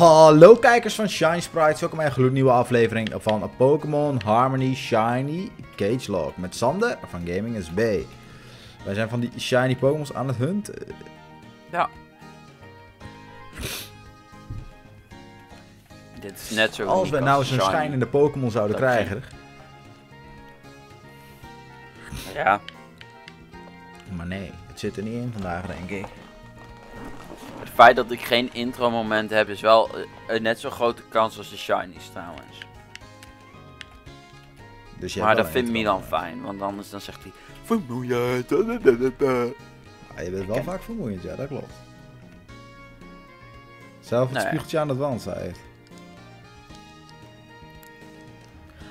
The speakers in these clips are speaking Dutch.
Hallo kijkers van Shine Sprites, welkom bij een gloednieuwe aflevering van Pokémon Harmony Shiny Cage Log met Sander van GamingSB. Wij zijn van die shiny Pokémons aan het hunten. Ja. Dit is net zo. Als we nou eens een schijnende Pokémon zouden krijgen. Ja. Maar nee, het zit er niet in vandaag, denk ik. Het feit dat ik geen intro moment heb is wel een net zo grote kans als de shinies trouwens. Dus maar dat vindt Milan fijn, want anders dan zegt hij vermoeiend. Ah, je bent wel vaak vermoeiend, ja, dat klopt. Zelf het spiegeltje aan het wand zei.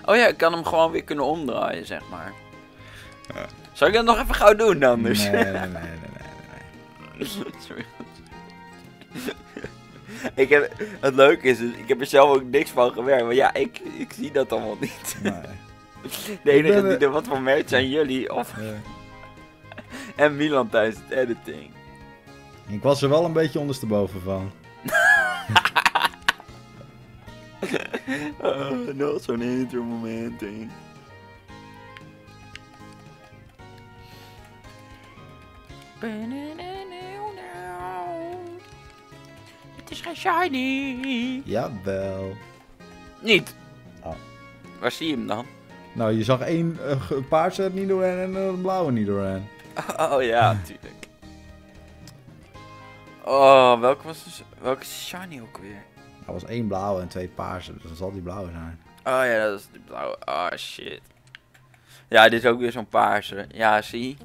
Oh ja, ik kan hem gewoon weer kunnen omdraaien, zeg maar. Ja. Zal ik dat nog even gauw doen anders? Nee. Sorry. Het leuke is, ik heb er zelf ook niks van gewerkt, maar ja, ik zie dat allemaal niet. Nee. De enige die er wat van merkt zijn jullie of... Ja. En Milan tijdens het editing. Ik was er wel een beetje ondersteboven van. Nog zo'n intro moment. Het is geen shiny. Jawel. Niet. Oh. Waar zie je hem dan? Nou, je zag één paarse er niet doorheen en een blauwe niet doorheen. Oh ja, natuurlijk. Oh, welke shiny ook weer? Er was één blauwe en twee paarse, dus dan zal die blauwe zijn. Oh ja, dat is die blauwe. Oh shit. Ja, dit is ook weer zo'n paarse. Ja, zie.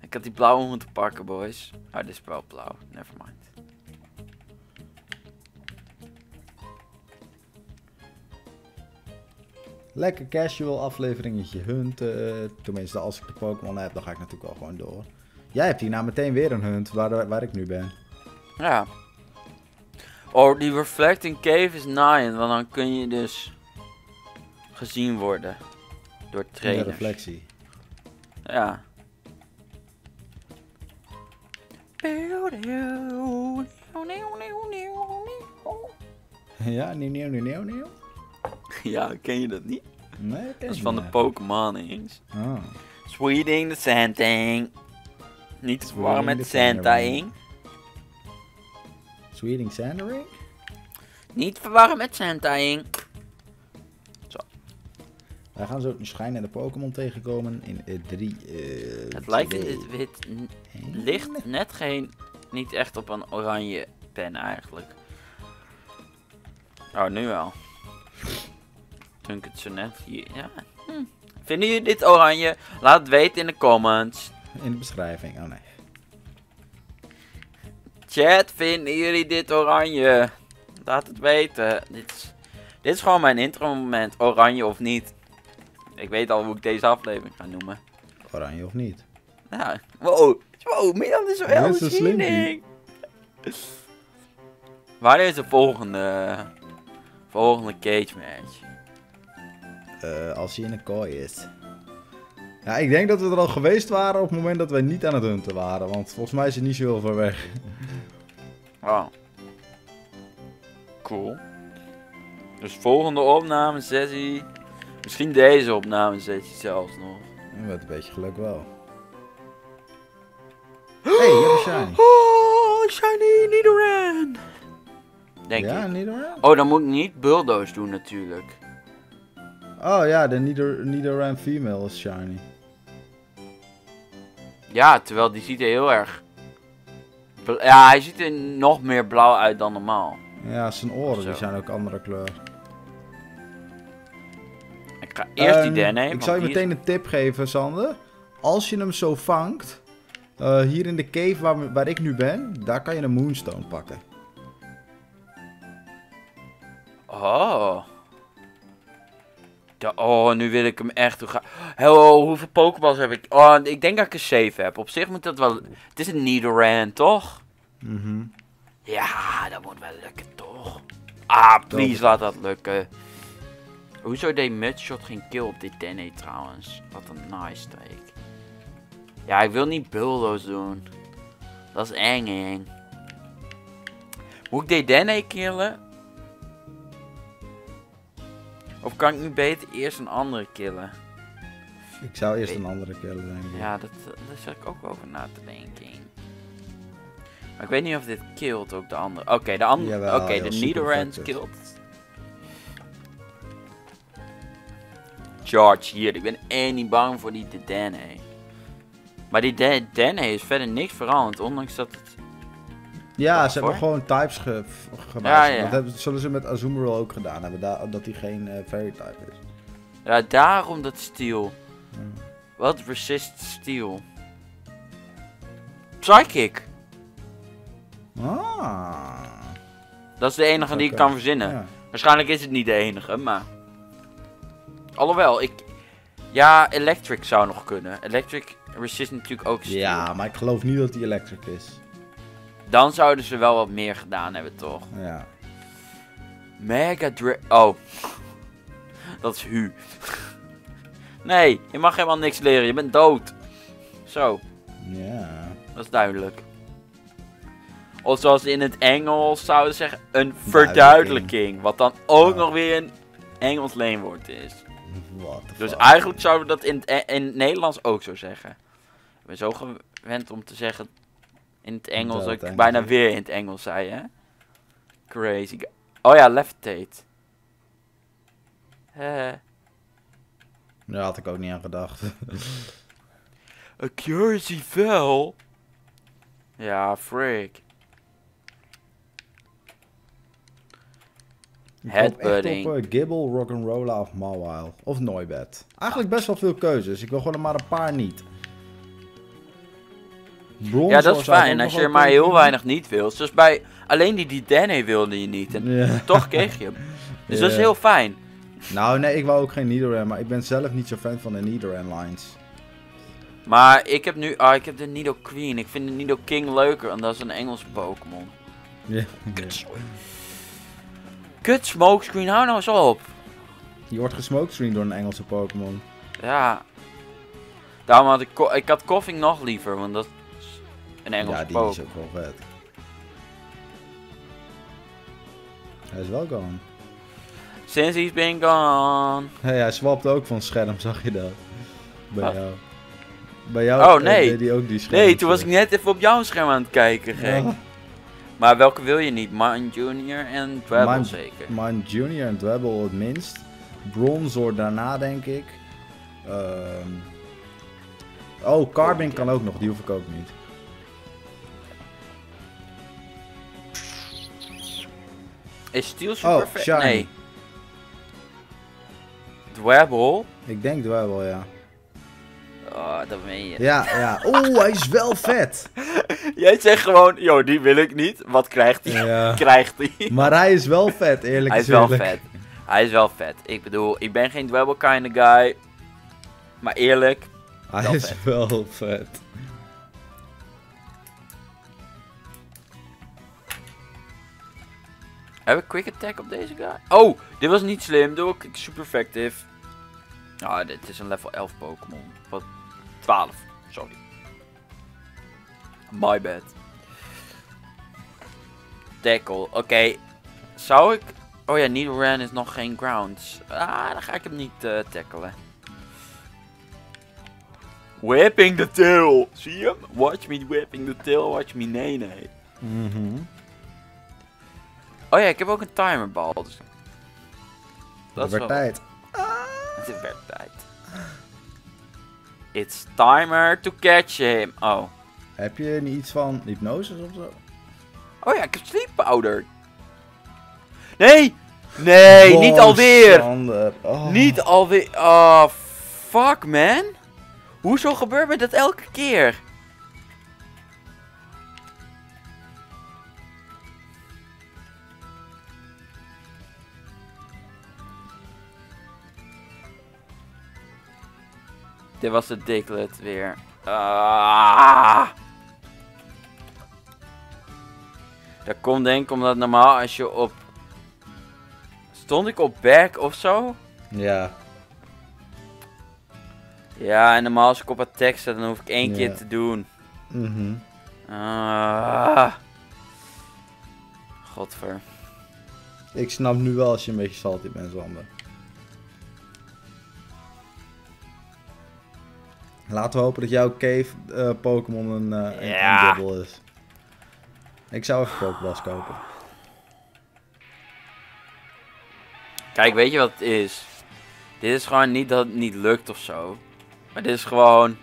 Ik had die blauwe moeten pakken, boys. Oh, dit is wel blauw. Nevermind. Lekker casual afleveringetje hunten. Tenminste, als ik de Pokémon heb, dan ga ik natuurlijk wel gewoon door. Jij hebt hierna meteen weer een hunt, waar ik nu ben. Ja. Oh, die Reflecting Cave is nice, want dan kun je dus gezien worden door trainers. Ja, reflectie. Ja. Ja, nieuw. Ja, ken je dat niet? Nee, dat is van de Pokémon eens. Oh. Sweeting the Sanding. Niet te verwarren met Sanding. Sweeting Sandering? Niet verwarren met Sanding. Zo. Wij gaan zo een schijnende Pokémon tegenkomen in het lijkt in dit wit licht net geen... Niet echt op een oranje pen eigenlijk. Oh, nu wel. Toen ik het zo net hier... Ja. Vinden jullie dit oranje? Laat het weten in de comments. In de beschrijving, oh nee. Chat, vinden jullie dit oranje? Laat het weten. Dit is gewoon mijn intro moment. Oranje of niet. Ik weet al hoe ik deze aflevering ga noemen. Oranje of niet? Ja. Wow, Milan is wel heel slim. Waar is de volgende cage match? Als hij in een kooi is. Ja, ik denk dat we er al geweest waren op het moment dat wij niet aan het hunten waren. Want volgens mij is het niet zo heel ver weg. Oh. Cool. Dus volgende opname sessie. Misschien deze opname sessie zelfs nog. Met een beetje geluk wel. Hey, je hebt een shiny. Oh, shiny Nidoran. Denk ik. Ja, Nidoran? Oh, dan moet ik niet bulldoze doen natuurlijk. Oh ja, de Nidoran female is shiny. Ja, terwijl die ziet er heel erg... Ja, hij ziet er nog meer blauw uit dan normaal. Ja, zijn oren die zijn ook andere kleur. Ik ga eerst die DNA nemen. Ik zal je meteen een tip geven, Sander. Als je hem zo vangt, hier in de cave waar ik nu ben, daar kan je een moonstone pakken. Oh... Oh, nu wil ik hem echt toe gaan. Hello, hoeveel Pokéballs heb ik? Oh, ik denk dat ik een save heb. Op zich moet dat wel... Het is een Nidoran, toch? Ja, dat moet wel lukken, toch? Ah, please, laat dat lukken. Hoezo deed Mudshot geen kill op dit DNA trouwens? Wat een nice take. Ja, ik wil niet bulldoze doen. Dat is eng. Moet ik Dedenne killen? Of kan ik niet beter eerst een andere killen? Ik zou eerst een andere killen, denk ik. Ja, daar zat ik ook over na te denken. Maar ik weet niet of dit killt ook de andere. Oké, de andere. Oké, de Nidoran killt. Charge hier, ik ben echt niet bang voor die Dedenne. Maar die Dedenne is verder niks veranderd, ondanks dat het... Ja, ze hebben gewoon types gemaakt. Ja. Dat zullen ze met Azumarill ook gedaan hebben, dat hij geen fairy type is. Ja, daarom dat steel. Ja. Wat resist steel? Psychic! Ah. Dat is de enige die ik kan verzinnen. Ja. Waarschijnlijk is het niet de enige, maar... Alhoewel, ik... Ja, electric zou nog kunnen. Electric resist natuurlijk ook steel. Ja, maar ik geloof niet dat hij electric is. Dan zouden ze wel wat meer gedaan hebben, toch? Ja. Mega Dra... Oh. Dat is Hu. Nee, je mag helemaal niks leren. Je bent dood. Zo. Ja. Dat is duidelijk. Of zoals in het Engels zouden ze zeggen... Een verduidelijking. Wat dan ook nog weer een Engels leenwoord is. Dus eigenlijk zouden we dat in het Nederlands ook zo zeggen. Ik ben zo gewend om te zeggen... In het Engels, dat ik bijna weer in het Engels zei, hè? Crazy. Oh ja, levitate. Daar had ik ook niet aan gedacht. A curiosity fell. Ja, freak. Headbutting. Gibble, Rock'n'Rolla of Mawile. Of Noibat. Eigenlijk best wel veel keuzes. Ik wil gewoon maar een paar niet. Bronze, ja, dat is fijn, als je er maar heel weinig niet wilt. Dus bij alleen die Dedenne wilde je niet. En toch kreeg je hem. Dus dat is heel fijn. Nou, nee, ik wou ook geen Nidoran, maar ik ben zelf niet zo fan van de Nidoran lines. Maar ik heb nu, ik heb de Nidoqueen. Ik vind de Nidoking leuker, want dat is een Engelse Pokémon. Ja. Kut smokescreen, hou nou eens op. Je wordt gesmokescreen door een Engelse Pokémon. Ja. Daarom had ik had Koffing nog liever, want dat... Een Engelse Pokémon. Is ook wel vet. Hij is wel gone. Since he's been gone. Hey, hij swapt ook van scherm, zag je dat? Bij jou. Bij jou deed hij ook die scherm. Nee, toen was ik net even op jouw scherm aan het kijken, gek. Ja. Maar welke wil je niet? Mine Junior en Dwebble zeker. Mine Junior en Dwebble het minst. Bronzor daarna, denk ik. Oh, Carbink kan ook nog, die hoef ik ook niet. Is Steel super vet? Shiny. Nee. Dwebble? Ik denk Dwebble, ja. Oh, dat meen je. Ja. Oeh, hij is wel vet. Jij zegt gewoon, joh, die wil ik niet. Wat krijgt hij? Ja. Krijgt hij. Maar hij is wel vet, eerlijk gezegd. Hij is wel vet. Ik bedoel, ik ben geen Dwebble kind of guy. Maar eerlijk, hij is wel vet. Heb ik quick attack op deze guy? Oh, dit was niet slim. Doe ik super effective. Ah, dit is een level 11 Pokémon. Wat? 12. Sorry. My bad. Tackle. Oké. Zou ik... Oh ja, Nidoran is nog geen grounds. Ah, dan ga ik hem niet tackelen. Whipping the tail. Zie je hem? Watch me whipping the tail. Watch me nee. Oh ja, ik heb ook een timerbal. Dus... Dat is wel... tijd. Het werd tijd. It's timer to catch him. Oh. Heb je niet iets van hypnose of zo? Oh ja, ik heb sleep powder. Nee, wow, niet alweer. Oh. Niet alweer. Oh, fuck man. Hoezo gebeurt me dat elke keer? Dit was de Diglett weer. Dat komt denk ik omdat normaal als je op... Stond ik op back of zo? Ja. Ja, en normaal als ik op attack zet, dan hoef ik één keer te doen. Godver. Ik snap nu wel als je een beetje salty bent, Sander. Laten we hopen dat jouw cave Pokémon een dubbel is. Ik zou even Pokéballs kopen. Kijk, weet je wat het is? Dit is gewoon niet dat het niet lukt of zo. Maar dit is gewoon...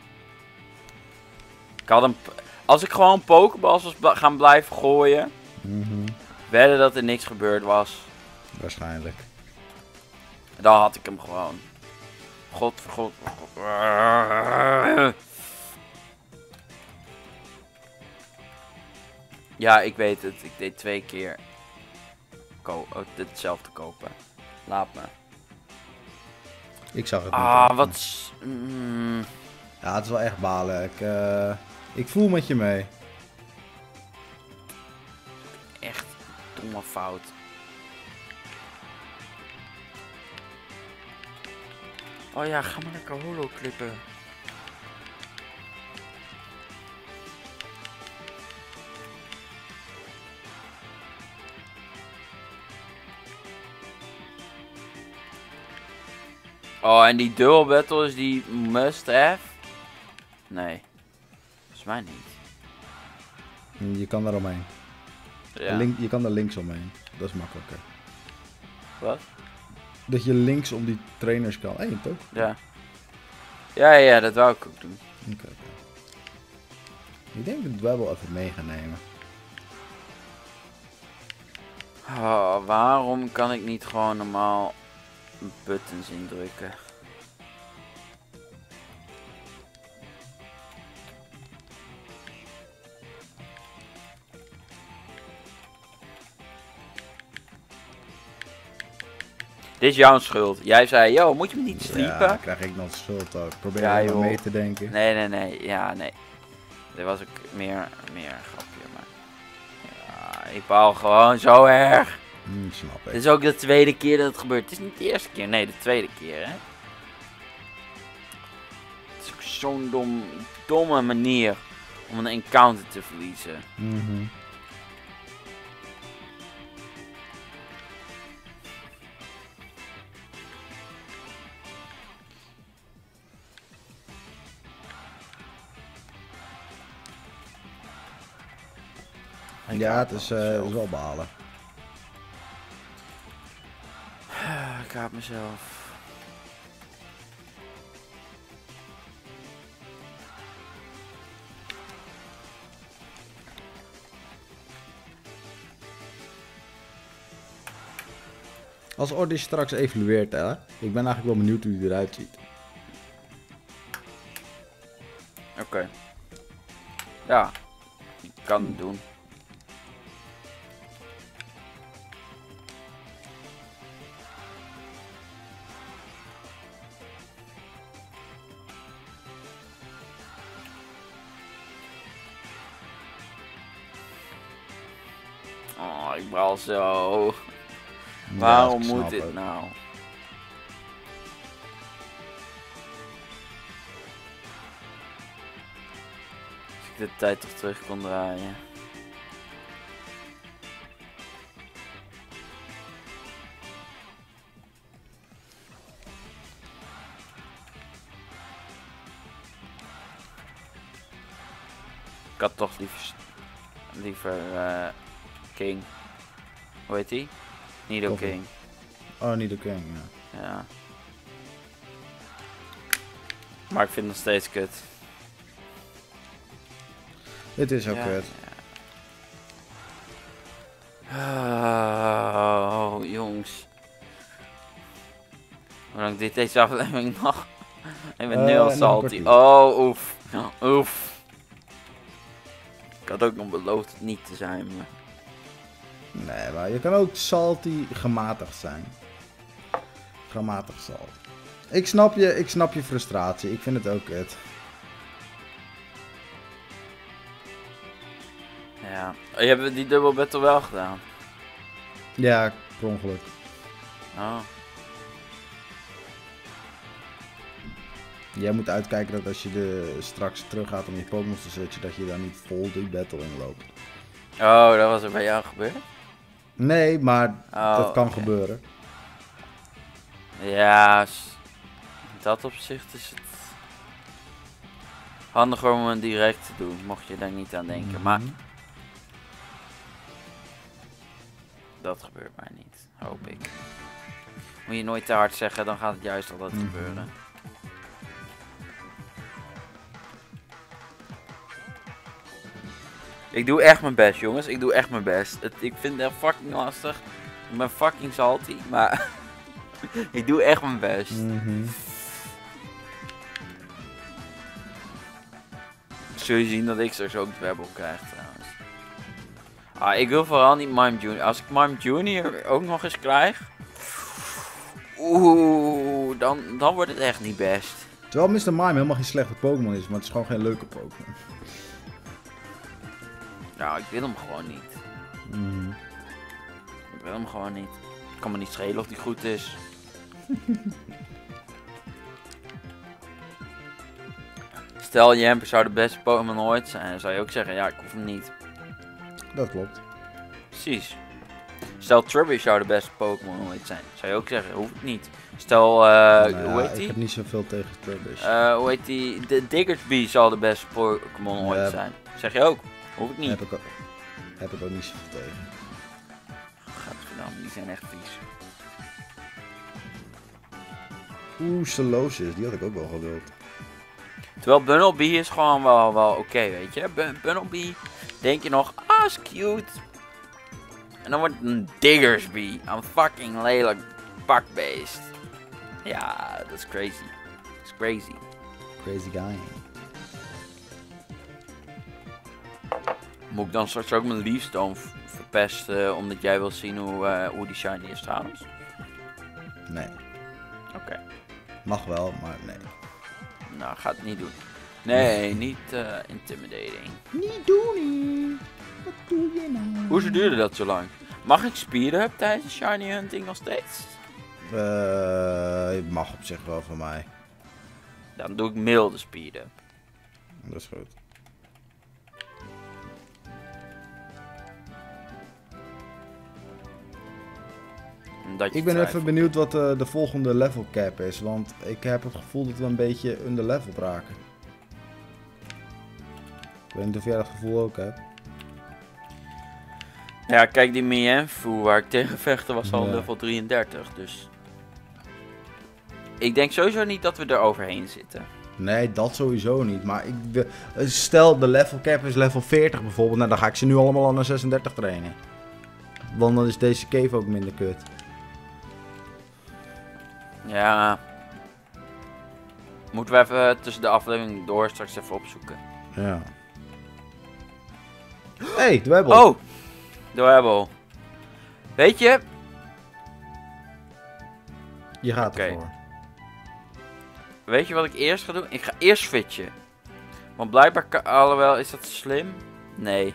Ik had een... Als ik gewoon Pokéballs was gaan blijven gooien... Mm-hmm. Wedden dat er niks gebeurd was. Waarschijnlijk. Dan had ik hem gewoon. God. Ja, ik weet het. Ik deed 2 keer hetzelfde kopen. Laat me. Ik zag het niet. Ah, wat... Mm. Ja, het is wel echt balen. Ik voel met je mee. Echt domme fout. Oh ja, ga maar lekker holo klippen. Oh, en die dual battle is die must-have? Nee. Volgens mij niet. Je kan daar omheen. Ja. Je kan daar links omheen. Dat is makkelijker. Wat? Dat je links om die trainers kan. Hé, toch? Ja. Ja, dat wou ik ook doen. Oké. Ik denk dat we wel even mee gaan nemen. Oh, waarom kan ik niet gewoon normaal buttons indrukken? Dit is jouw schuld. Jij zei, yo, moet je me niet streamen? Ja, dan krijg ik nog schuld ook. Probeer even mee te denken. Nee. Ja, nee. Dit was ook meer een grapje, maar... Ja, ik baal gewoon zo erg. Snap ik. Dit is ook de 2e keer dat het gebeurt. Het is niet de 1e keer. Nee, de 2e keer, hè. Het is ook zo'n domme manier om een encounter te verliezen. Mm-hmm. Ja, het is wel behalen. Ik haat mezelf. Als Ordi straks evolueert, hè? Ik ben eigenlijk wel benieuwd hoe hij eruit ziet. Oké. Ja, ik kan het doen. Ik braal zo. Ja, waarom moet dit nou? Als ik de tijd toch terug kon draaien. Ik had toch liever King. Hoe heet die? Nido King. Oh, Nido King, ja. Ja. Maar ik vind het nog steeds kut. Dit is ook kut. Ja. Oh, jongens. Hoe lang dit deze aflevering nog? Ik ben nu al salty. Oh, oef. Oef. Ik had ook nog beloofd het niet te zijn, maar... Nee, maar je kan ook salty gematigd zijn. Gematigd salt. Ik snap je frustratie. Ik vind het ook kut. Ja. Je hebt die dubbel battle wel gedaan? Ja, per ongeluk. Oh. Jij moet uitkijken dat als je straks terug gaat om je Pokémon te switchen, dat je daar niet vol die battle in loopt. Oh, dat was er bij jou gebeurd? Nee, maar dat kan gebeuren. Ja, in dat opzicht is het handig om een direct te doen, mocht je daar niet aan denken. Maar dat gebeurt maar niet, hoop ik. Moet je nooit te hard zeggen, dan gaat het juist al dat gebeuren. Ik doe echt mijn best, jongens. Ik doe echt mijn best. Ik vind het fucking lastig. Ik ben fucking salty, maar ik doe echt mijn best. Zul je zien dat ik straks ook Dwebbel krijg, trouwens. Ah, ik wil vooral niet Mime Junior. Als ik Mime Junior ook nog eens krijg... Oeh, dan wordt het echt niet best. Terwijl Mr. Mime helemaal geen slechte Pokémon is, maar het is gewoon geen leuke Pokémon. Nou, ik wil hem gewoon niet. Ik wil hem gewoon niet. Het kan me niet schelen of die goed is. Stel, Jamper zou de beste Pokémon ooit zijn, dan zou je ook zeggen, ja, ik hoef hem niet. Dat klopt. Precies. Stel, Trubbish zou de beste Pokémon ooit zijn, zou je ook zeggen, hoef ik niet. Stel, hoe heet die? Ik heb niet zoveel tegen Trubbish. Hoe heet die? De Diggersby zal de beste Pokémon ooit zijn, zeg je ook. Hoef ik niet. Heb ik ook niet zoveel tegen. Gadverdamme, die zijn echt vies. Oeh, Salosis, die had ik ook wel gewild. Terwijl Bunnelby is gewoon wel oké, weet je. Bunnelby, denk je nog, ah is cute. En dan wordt het een Diggersby, een fucking lelijk pakbeest. Ja, dat is crazy. Dat is crazy. Crazy guy. Moet ik dan straks ook mijn Leafstone verpesten, omdat jij wil zien hoe die shiny is trouwens? Nee. Oké. Mag wel, maar nee. Nou, ga het niet doen. Nee, niet intimidating. Niet doen. Wat doe je nou? Hoezo duurde dat zo lang? Mag ik speeden tijdens shiny hunting nog steeds? Het mag op zich wel van mij. Dan doe ik milde speeden. Dat is goed. Ik ben even benieuwd wat de volgende level cap is, want ik heb het gevoel dat we een beetje underleveld raken. Ik weet niet of jij dat gevoel ook hebt. Ja, kijk, die Mienfu waar ik tegen vechten was al level 33, dus... Ik denk sowieso niet dat we er overheen zitten. Nee, dat sowieso niet, maar stel de level cap is level 40 bijvoorbeeld, nou dan ga ik ze nu allemaal aan naar 36 trainen. Want dan is deze cave ook minder kut. Ja. Moeten we even tussen de aflevering door straks even opzoeken. Ja. Hey, Dwebbel. Oh, Dwebbel. Weet je? Je gaat ervoor. Weet je wat ik eerst ga doen? Ik ga eerst switchen. Want blijkbaar kan... Alhoewel, is dat slim? Nee.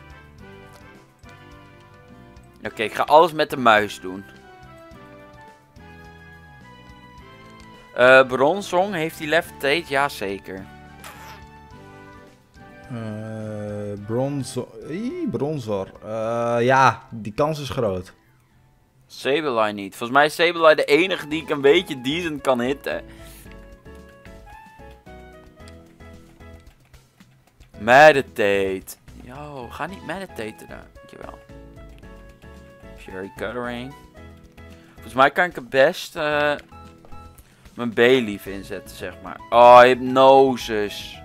Oké, ik ga alles met de muis doen. Bronzong, heeft hij levitate? Jazeker. Bronzor. Ja, die kans is groot. Sableye niet. Volgens mij is Sableye de enige die ik een beetje decent kan hitten. Meditate. Yo, ga niet meditaten daar. Dankjewel. Cherry Cuttering. Volgens mij kan ik het best mijn B-leaf inzetten, zeg maar. Oh, hypnosis.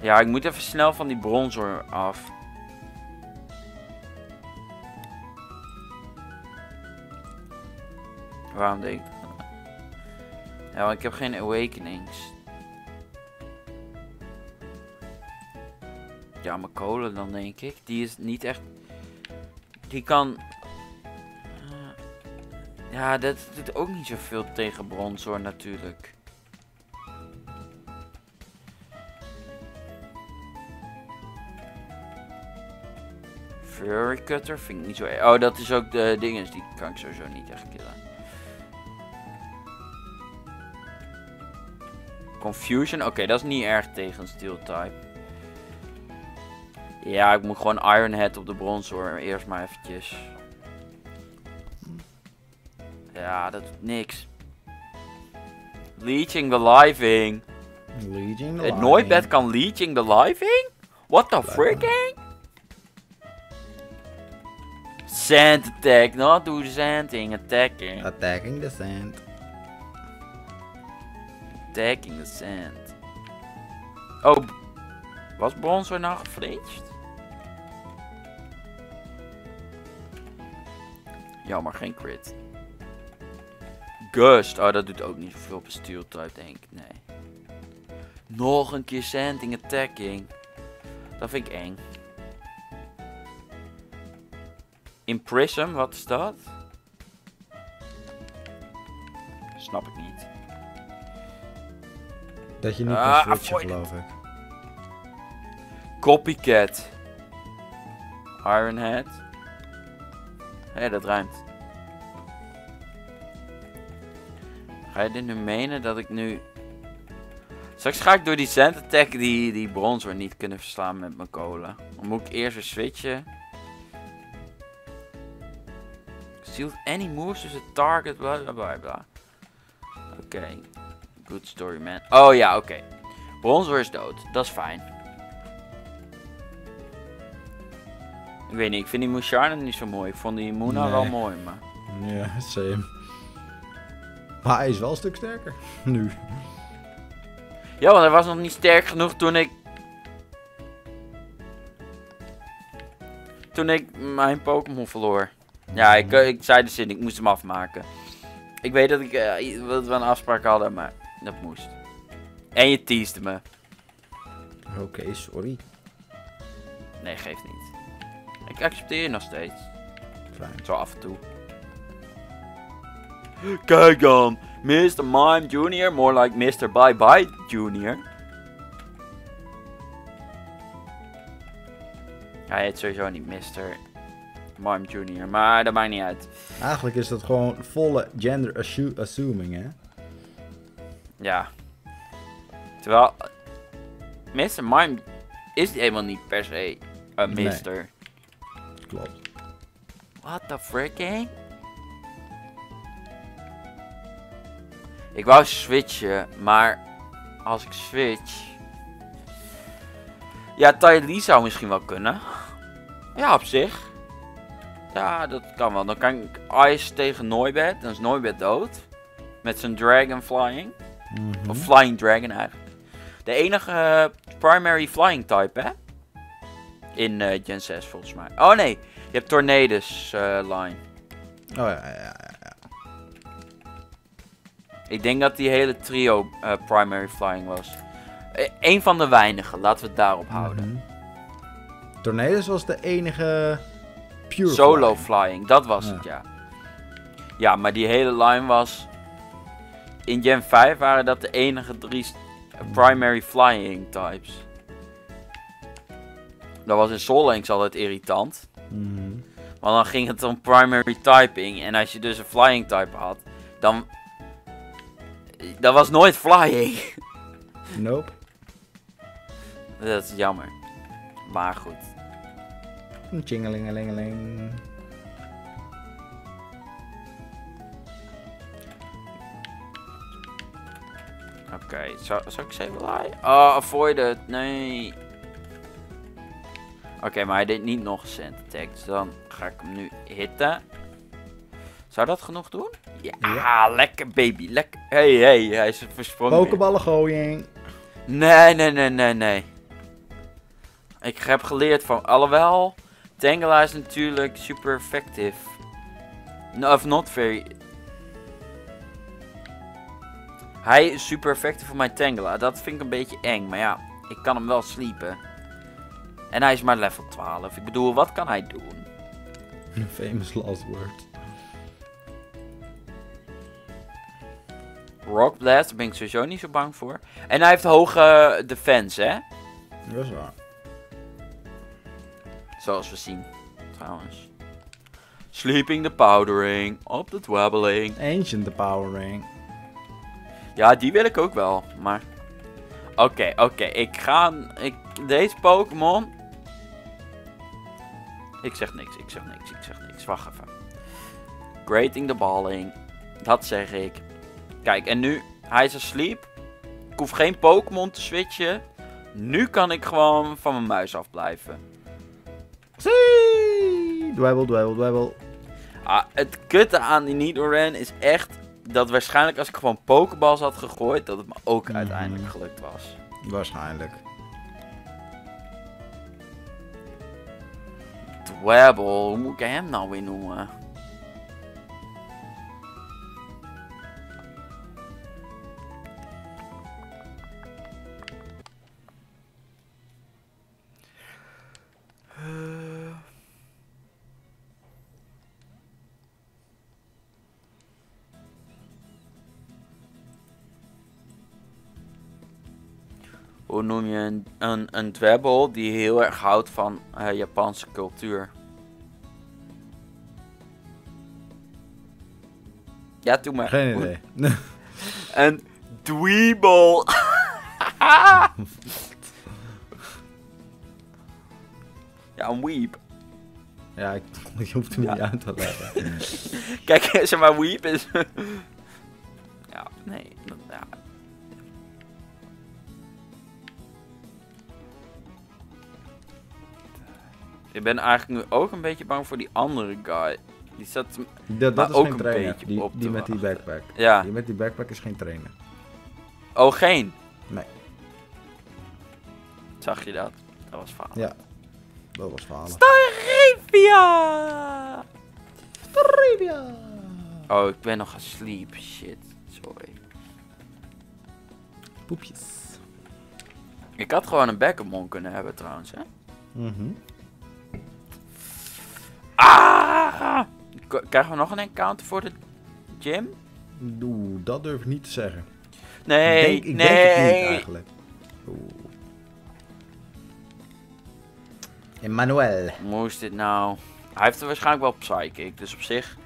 Ja, ik moet even snel van die Bronzor af. Waarom denk ik? Ja, want ik heb geen Awakenings. Ja, mijn kolen dan denk ik. Die is niet echt... Die kan... Ja, dat doet ook niet zoveel tegen Bronzor natuurlijk. Fury Cutter vind ik niet zo... Oh, dat is ook de dinges. Die kan ik sowieso niet echt killen. Confusion. Oké, dat is niet erg tegen Steel-type. Ja, ik moet gewoon Iron Head op de brons hoor. Eerst maar eventjes. Ja, dat doet niks. Leeching the Living. Leeching the Living. Nooit kan Leeching the Living? What the freaking? Sand attack, not do sanding, attacking. Attacking the sand. Attacking the sand. Oh, was Bronzer nou gefreezed? Jammer, geen crit. Gust, oh dat doet ook niet zoveel op een steel type denk ik, nee. Nog een keer sanding, attacking. Dat vind ik eng. Imprism, wat is dat? Snap ik niet. Dat je niet kan switchen, geloof ik. Copycat. Iron Head. Hé, dat ruimt. Ga je dit nu menen dat ik nu... Straks ga ik door die Sand Attack die bronzer niet kunnen verslaan met mijn kolen. Dan moet ik eerst weer switchen. Sealed any moves to the target, bla bla bla bla. Oké. Good story man. Oh ja, oké. Bronzer is dood. Dat is fijn. Ik weet niet, ik vind die Musharna niet zo mooi. Ik vond die Muna wel mooi, maar... Ja, same. Maar hij is wel een stuk sterker. Nu. Ja, want hij was nog niet sterk genoeg toen ik... Toen ik mijn Pokémon verloor. Ja, ik zei de zin, ik moest hem afmaken. Ik weet dat, dat we een afspraak hadden, maar dat moest. En je teasde me. Oké, sorry. Nee, geeft niet. Ik accepteer je nog steeds. Fijn. Zo af en toe. Kijk dan! Mr. Mime Jr. More like Mr. Bye Bye Jr. Hij heet sowieso niet Mr. Mime Jr. Maar dat maakt niet uit. Eigenlijk is dat gewoon volle gender assuming, hè? Ja. Terwijl... Mr. Mime is helemaal niet per se een mister. Nee. Klopt. What the fricking? Ik wou switchen, maar als ik switch... Ja, Tylee zou misschien wel kunnen. Ja, op zich. Ja, dat kan wel. Dan kan ik Ice tegen Noibat. Dan is Noibat dood. Met zijn Dragon Flying. Mm-hmm. Of Flying Dragon eigenlijk. De enige primary Flying type, hè? In Gen 6 volgens mij. Oh nee, je hebt Tornado's line. Oh ja. Ik denk dat die hele trio primary flying was. Eén van de weinigen, laten we het daarop houden. Mm-hmm. Tornado's was de enige pure solo flying, dat was het ja. Ja, maar die hele line was... In Gen 5 waren dat de enige drie primary flying types. Dat was in Sol Links altijd irritant. Mm-hmm. Want dan ging het om primary typing. En als je dus een flying type had, dan... Dat was nooit flying. Nope. Dat is jammer. Maar goed. Tjingelingelingeling. Oké, zou ik Sableye? Oh, avoid het. Nee. Oké, maar hij deed niet nog Sand Attack. Dus dan ga ik hem nu hitten. Zou dat genoeg doen? Ja, lekker baby, lekker. Hey, hij is versprongen. Pokeballen gooien. Nee. Ik heb geleerd van, alhoewel, Tangela is natuurlijk super effective. No, of not very. Hij is super effective voor mijn Tangela. Dat vind ik een beetje eng, maar ja, ik kan hem wel sleepen. En hij is maar level 12. Ik bedoel, wat kan hij doen? Famous last word. Rock Blast, daar ben ik sowieso niet zo bang voor. En hij heeft hoge defense, hè? Dat is waar. Zoals we zien, trouwens. Sleeping the Powdering, op de Dwabbling. Ancient the Powdering. Ja, die wil ik ook wel, maar... Oké, ik ga... Deze Pokémon... Ik zeg niks, ik zeg niks, ik zeg niks. Wacht even. Grating the balling. Dat zeg ik. Kijk, en nu. Hij is asleep. Ik hoef geen Pokémon te switchen. Nu kan ik gewoon van mijn muis afblijven. Zie! Dweibel, dweibel, dweibel. Ah, het kutte aan die Nidoran is echt dat waarschijnlijk als ik gewoon Pokéballs had gegooid, dat het me ook uiteindelijk gelukt was. Waarschijnlijk. Dweibel, hoe moet ik hem nou weer noemen? Hoe noem je een dwebbel die heel erg houdt van Japanse cultuur? Ja, doe maar. Geen idee. Een dweebel. Ja, een weep. Ja, ik hoef het niet uit te leggen. Kijk, zeg maar, weep is... ja, nee. Ja. Ik ben eigenlijk nu ook een beetje bang voor die andere guy. Die zat dat is ook geen trainer, die met die backpack. Ja. Die met die backpack is geen trainer. Oh, geen? Nee. Zag je dat? Dat was falen. Ja. Dat was falen. Starivia! Starivia! Oh, ik ben nog asleep. Shit. Sorry. Poepjes. Ik had gewoon een Pokémon kunnen hebben trouwens, hè? Mhm. Ah! Krijgen we nog een encounter voor de gym? Oeh, dat durf ik niet te zeggen. Nee, ik denk het niet eigenlijk. Oeh. Emmanuel. Moest dit nou? Hij heeft er waarschijnlijk wel psychic, dus op zich...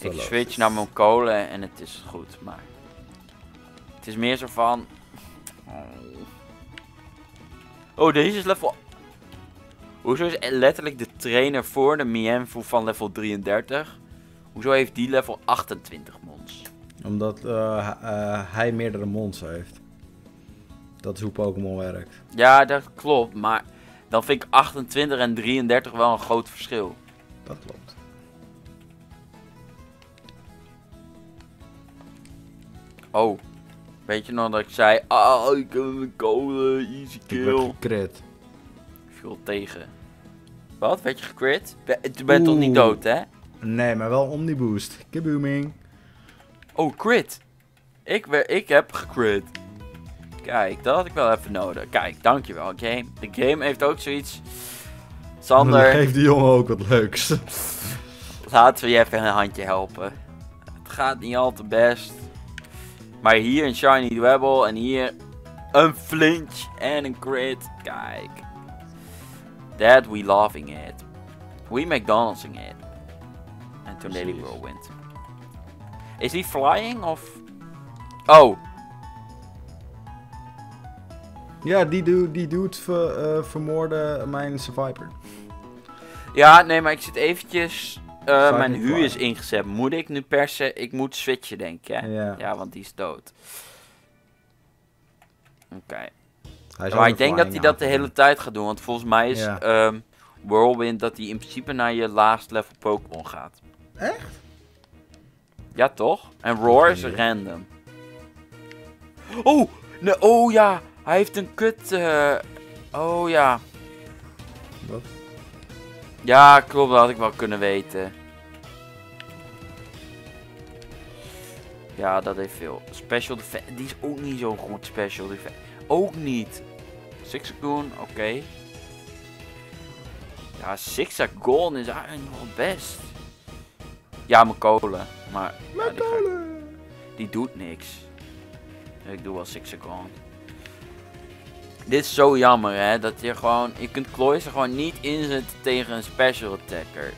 Ik switch naar mijn kolen en het is goed, maar... Het is meer zo van... Oh, deze is level... Hoezo is letterlijk de trainer voor de Mienvu van level 33? Hoezo heeft die level 28 mons? Omdat hij meerdere mons heeft. Dat is hoe Pokémon werkt. Ja, dat klopt. Maar dan vind ik 28 en 33 wel een groot verschil. Dat klopt. Oh. Weet je nog dat ik zei... Ah, ik heb een code, easy kill. Ik crit. Tegen. Wat? Werd je gecrit? Je bent toch niet dood, hè? Nee, maar wel om die boost. Kabooming. Oh, crit. Ik heb gecrit. Kijk, dat had ik wel even nodig. Kijk, dankjewel, game. De game heeft ook zoiets. Sander. Geeft die jongen ook wat leuks. Laten we je even een handje helpen. Het gaat niet al te best. Maar hier een shiny dwebbel en hier een flinch en een crit. Kijk. That we loving it. We McDonald'sing it. En toen deed hij whirlwind. Is hij flying of... Oh. Ja, die dude vermoorde mijn survivor. Ja, nee, maar ik zit eventjes... mijn hu is ingezet. Moet ik nu persen? Ik moet switchen, denk ik. Hè? Yeah. Ja, want die is dood. Oké. Maar ik denk dat hij dat de hele tijd gaat doen, want volgens mij is Whirlwind dat hij in principe naar je laagst level Pokémon gaat. Echt? Ja, toch? En Roar is random. Oh! Nee, oh ja! Hij heeft een kut... oh ja. Wat? Ja, klopt, dat had ik wel kunnen weten. Ja, dat heeft veel. Special Defense, die is ook niet zo goed, Special Defense. Ook niet. Sixagoon, oké. Ja, Sixagoon is eigenlijk nog het best. Ja, mijn kolen. Maar ja, die doet niks. Ik doe wel Sixagoon. Dit is zo jammer, hè. Dat je gewoon... Je kunt Cloyster gewoon niet inzetten tegen een special attacker.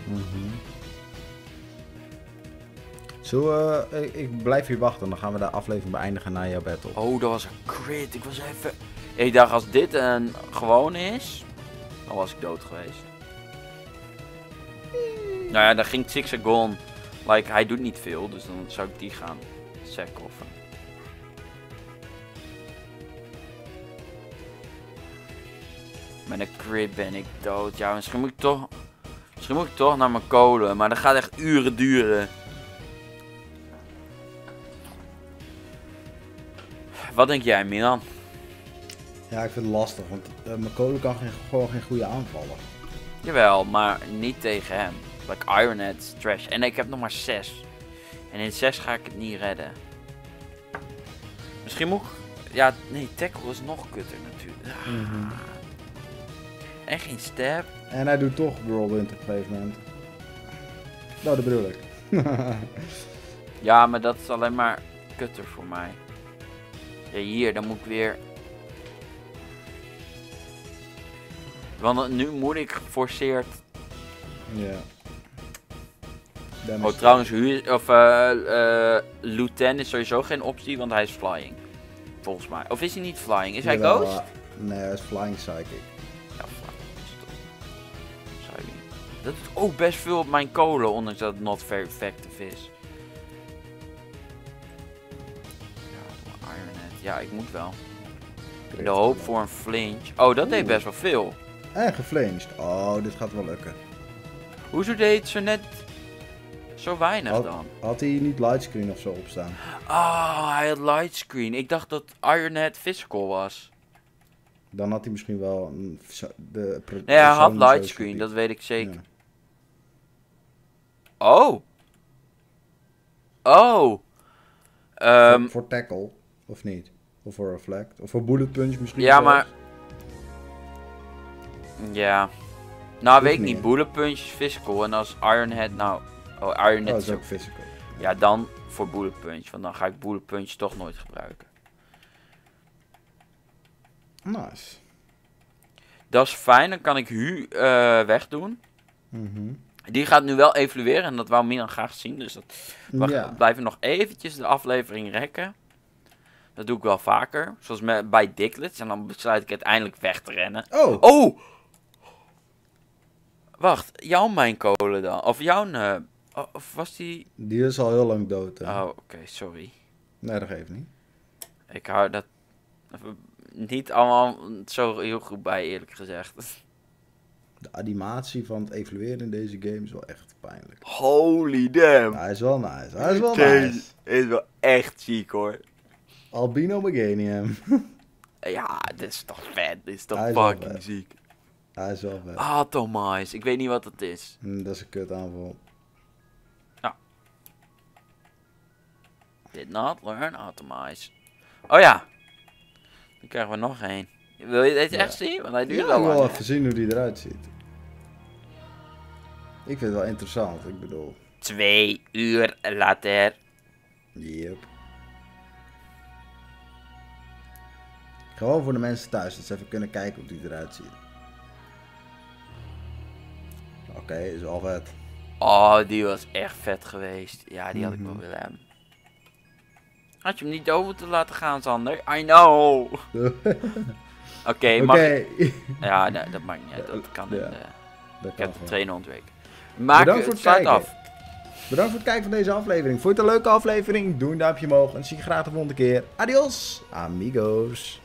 Zo, ik blijf hier wachten, dan gaan we de aflevering beëindigen na jouw battle. Oh, dat was een crit. Ik was even... Ik dacht, als dit een gewone is, dan was ik dood geweest. Nou ja, dan ging Zigzagoon. Like, hij doet niet veel, dus dan zou ik die gaan sack-offen. Met een crit ben ik dood. Ja, misschien moet ik toch naar mijn kolen, maar dat gaat echt uren duren. Wat denk jij, Milan? Ja, ik vind het lastig, want mijn kolen kan gewoon geen goede aanvallen. Jawel, maar niet tegen hem. Like Ironhead is trash. En ik heb nog maar 6. En in 6 ga ik het niet redden. Misschien moet ik... Ja, nee, tackle is nog kutter natuurlijk. Mm-hmm. En geen stab. En hij doet toch whirlwind op pavement. Nou, dat bedoel ik. Ja, maar dat is alleen maar kutter voor mij. Ja, hier, dan moet ik weer... Want nu moet ik geforceerd... Ja. Yeah. Oh, trouwens, Luten is sowieso geen optie, want hij is flying. Volgens mij. Of is hij niet flying? Is hij ghost? Nee, hij is flying psychic. Ja, flying. Dat doet ook best veel op mijn kolen, ondanks dat het not very effective is. Ja, Ironhead. Ja, ik moet wel. De hoop voor een flinch. Oh, dat deed best wel veel. En geflinched. Oh, dit gaat wel lukken. Hoezo deed ze net zo weinig dan? Had hij niet lightscreen of zo opstaan? Ah, hij had lightscreen. Ik dacht dat Ironhead physical was. Dan had hij misschien wel een... Nee, hij had lightscreen, dat weet ik zeker. Ja. Oh! Oh! Voor tackle, of niet? Of voor reflect? Of voor bullet punch misschien? Ja, zelfs. Maar... Ja... Nou, weet ik niet. Bullet punch is physical. En als Ironhead nou... Oh, Ironhead is ook physical. Ja, dan voor bullet punch. Want dan ga ik bullet punch toch nooit gebruiken. Nice. Dat is fijn. Dan kan ik Hu wegdoen. Mm-hmm. Die gaat nu wel evolueren. En dat wou Milan graag zien. Dus dat... Wacht, yeah. We blijven nog eventjes de aflevering rekken. Dat doe ik wel vaker. Zoals bij Diglets. En dan besluit ik uiteindelijk weg te rennen. Oh! Oh! Wacht, jouw mijnkolen dan? Of jouw... of was die... Die is al heel lang dood, hè? Oh, oké, sorry. Nee, dat geeft niet. Ik hou dat... niet allemaal zo heel goed bij, eerlijk gezegd. De animatie van het evolueren in deze game is wel echt pijnlijk. Holy damn! Ja, hij is wel nice, hij is wel nice. Hij is wel echt ziek, hoor. Albino Meganium. Ja, dit is toch vet, dit is toch fucking ziek. Hij is wel vet. Atomize, ik weet niet wat dat is. Dat is een kut aanval. Nou. Did not learn Atomize. Oh ja. Dan krijgen we nog één. Wil je dit echt zien? Want hij duurt al lang. Ik wil wel even zien hoe die eruit ziet. Ik vind het wel interessant, ik bedoel. 2 uur later. Yep. Gewoon voor de mensen thuis, dat ze even kunnen kijken hoe die eruit ziet. Oké, is al vet. Oh, die was echt vet geweest. Ja, die had ik wel willen hebben. Had je hem niet over te laten gaan, Sander? I know! Oké, mag ik... Ja, nee, dat maakt niet uit. Dat kan niet. Ik heb de trainer ontweken. Bedankt voor het kijken. Bedankt voor het kijken van deze aflevering. Vond je het een leuke aflevering? Doe een duimpje omhoog en zie je graag de volgende keer. Adios, amigos.